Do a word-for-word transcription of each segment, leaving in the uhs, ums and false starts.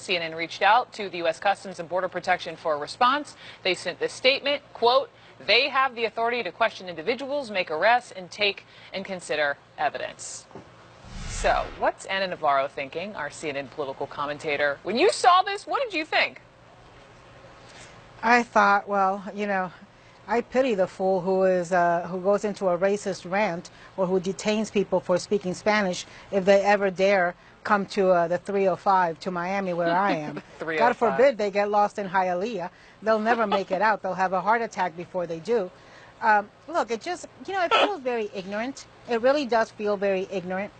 C N N reached out to the U S Customs and Border Protection for a response. They sent this statement, quote, "They have the authority to question individuals, make arrests, and take and consider evidence." So, what's Ana Navarro thinking, our C N N political commentator? When you saw this, what did you think? I thought, well, you know, I pity the fool who is uh, who goes into a racist rant or who detains people for speaking Spanish if they ever dare come to uh, the three oh five to Miami where I am. God forbid they get lost in Hialeah. They'll never make it out. They'll have a heart attack before they do. Um, look, it just, you know, it feels very ignorant. It really does feel very ignorant.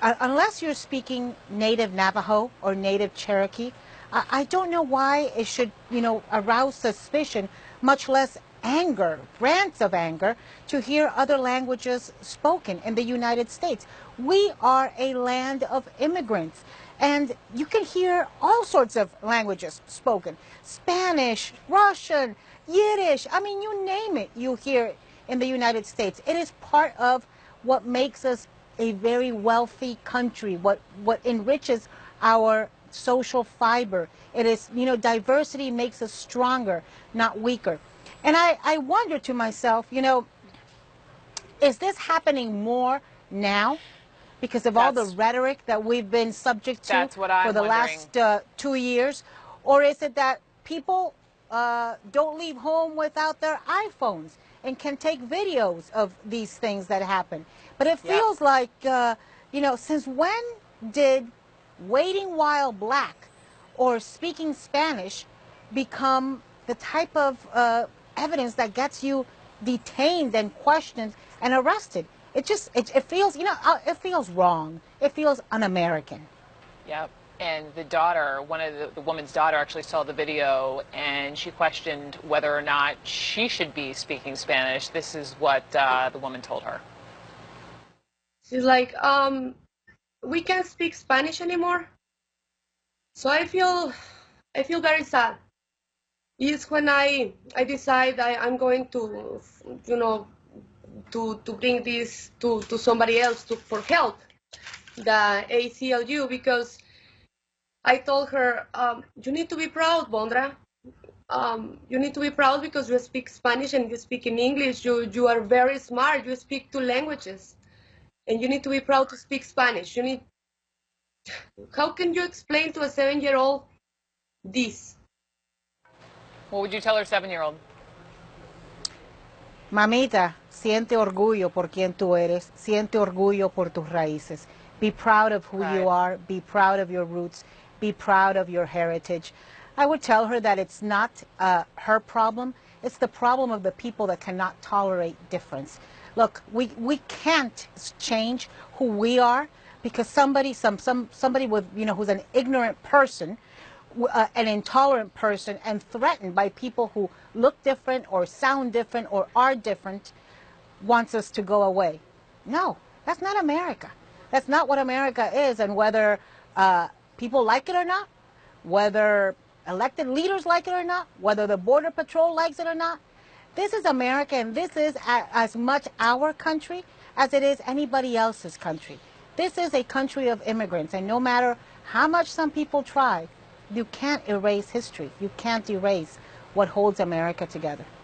Uh, unless you're speaking native Navajo or native Cherokee, I, I don't know why it should, you know, arouse suspicion, much less anger, rants of anger, to hear other languages spoken in the United States. We are a land of immigrants, and you can hear all sorts of languages spoken. Spanish, Russian, Yiddish, I mean, you name it, you hear it in the United States. It is part of what makes us a very wealthy country, what, what enriches our social fiber. It is, you know, diversity makes us stronger, not weaker. And I, I wonder to myself, you know, is this happening more now because of that's, all the rhetoric that we've been subject to for I'm the wondering. last uh, two years? Or is it that people uh, don't leave home without their iPhones and can take videos of these things that happen? But it feels yeah. like, uh, you know, since when did waiting while black or speaking Spanish become the type of uh, evidence that gets you detained and questioned and arrested? It just, it, it feels, you know, it feels wrong. It feels un-American. Yep. And the daughter, one of the, the woman's daughter actually saw the video, and she questioned whether or not she should be speaking Spanish. This is what uh, the woman told her. She's like, um, we can't speak Spanish anymore. So I feel, I feel very sad. Is when I, I decide I, I'm going to, you know, to, to bring this to, to somebody else to, for help, the A C L U, because I told her, um, you need to be proud, Vondra. Um, you need to be proud because you speak Spanish and you speak in English. You, you are very smart. You speak two languages. And you need to be proud to speak Spanish. You need. How can you explain to a seven-year-old this? What would you tell her seven-year-old? Mamita, siente orgullo por quien tú eres. Siente orgullo por tus raíces. Be proud of who right. you are. Be proud of your roots. Be proud of your heritage. I would tell her that it's not uh, her problem. It's the problem of the people that cannot tolerate difference. Look, we, we can't change who we are because somebody, some, some, somebody with, you know, who's an ignorant person, Uh, an intolerant person, and threatened by people who look different or sound different or are different, wants us to go away. No, that's not America. That's not what America is. And whether uh, people like it or not, whether elected leaders like it or not, whether the Border Patrol likes it or not, this is America, and this is a as much our country as it is anybody else's country. This is a country of immigrants, and no matter how much some people try, you can't erase history. You can't erase what holds America together.